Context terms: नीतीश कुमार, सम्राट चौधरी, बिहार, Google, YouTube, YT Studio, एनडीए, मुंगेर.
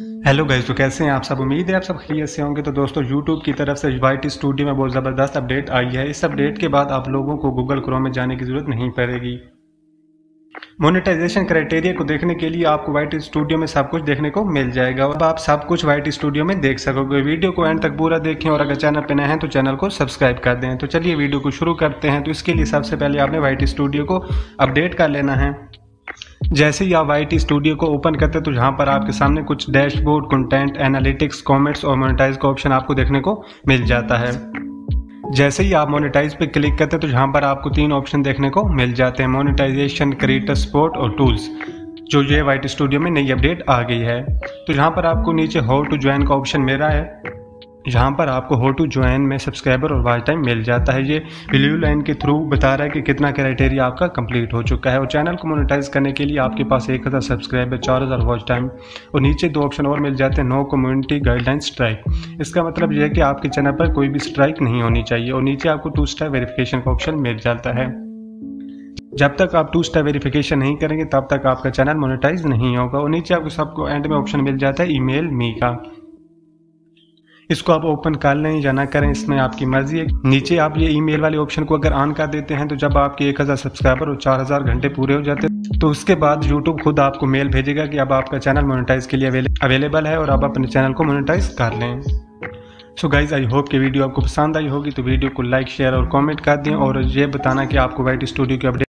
Hello guys, तो कैसे हैं आप सब। उम्मीद है आप सब खैरियत से होंगे। तो दोस्तों, YouTube की तरफ से YT स्टूडियो में बहुत ज़बरदस्त अपडेट आई है। इस अपडेट के बाद आप लोगों को Google क्रोम में जाने की ज़रूरत नहीं पड़ेगी। मोनेटाइजेशन क्राइटेरिया को देखने के लिए आपको YT स्टूडियो में सब कुछ देखने को मिल जाएगा। अब आप सब कुछ YT स्टूडियो में देख सकोगे। वीडियो को एंड तक पूरा देखें और अगर चैनल पर नए हैं तो चैनल को सब्सक्राइब कर दें। तो चलिए वीडियो को शुरू करते हैं। तो इसके लिए सबसे पहले आपने YT स्टूडियो को अपडेट कर लेना है। जैसे ही आप YT स्टूडियो को ओपन करते हैं तो यहाँ पर आपके सामने कुछ डैशबोर्ड, कंटेंट, एनालिटिक्स, कमेंट्स और मोनेटाइज का ऑप्शन आपको देखने को मिल जाता है। जैसे ही आप मोनेटाइज पे क्लिक करते हैं तो यहाँ पर आपको तीन ऑप्शन देखने को मिल जाते हैं: मोनेटाइजेशन, क्रिएटर सपोर्ट और टूल्स। जो ये YT स्टूडियो में नई अपडेट आ गई है, तो यहाँ पर आपको नीचे हाउ टू ज्वाइन का ऑप्शन मिला है। यहाँ पर आपको हाउ टू ज्वाइन में सब्सक्राइबर और वॉच टाइम मिल जाता है। ये ब्लू लाइन के थ्रू बता रहा है कि कितना क्राइटेरिया आपका कंप्लीट हो चुका है। और चैनल को मोनेटाइज करने के लिए आपके पास 1000 सब्सक्राइबर, 4000 वॉच टाइम और नीचे दो ऑप्शन और मिल जाते हैं: नो कम्युनिटी गाइडलाइन स्ट्राइक। इसका मतलब यह है कि आपके चैनल पर कोई भी स्ट्राइक नहीं होनी चाहिए। और नीचे आपको 2 स्टेप वेरिफिकेशन का ऑप्शन मिल जाता है। जब तक आप 2 स्टेप वेरिफिकेशन नहीं करेंगे तब तक आपका चैनल मोनेटाइज नहीं होगा। और नीचे आपको सबको एंड में ऑप्शन मिल जाता है ईमेल मी का। इसको आप ओपन कर लें या ना करें, इसमें आपकी मर्जी है। नीचे आप ये ईमेल वाले ऑप्शन को अगर ऑन कर देते हैं तो जब आपके 1000 सब्सक्राइबर और 4000 घंटे पूरे हो जाते हैं तो उसके बाद YouTube खुद आपको मेल भेजेगा कि अब आपका चैनल मोनेटाइज के लिए अवेलेबल है और आप अपने चैनल को मोनेटाइज कर लें। सो गाइज, आई होप कि वीडियो आपको पसंद आई होगी। तो वीडियो को लाइक, शेयर और कॉमेंट कर दें और ये बताना कि आपको YT स्टूडियो की अपडेट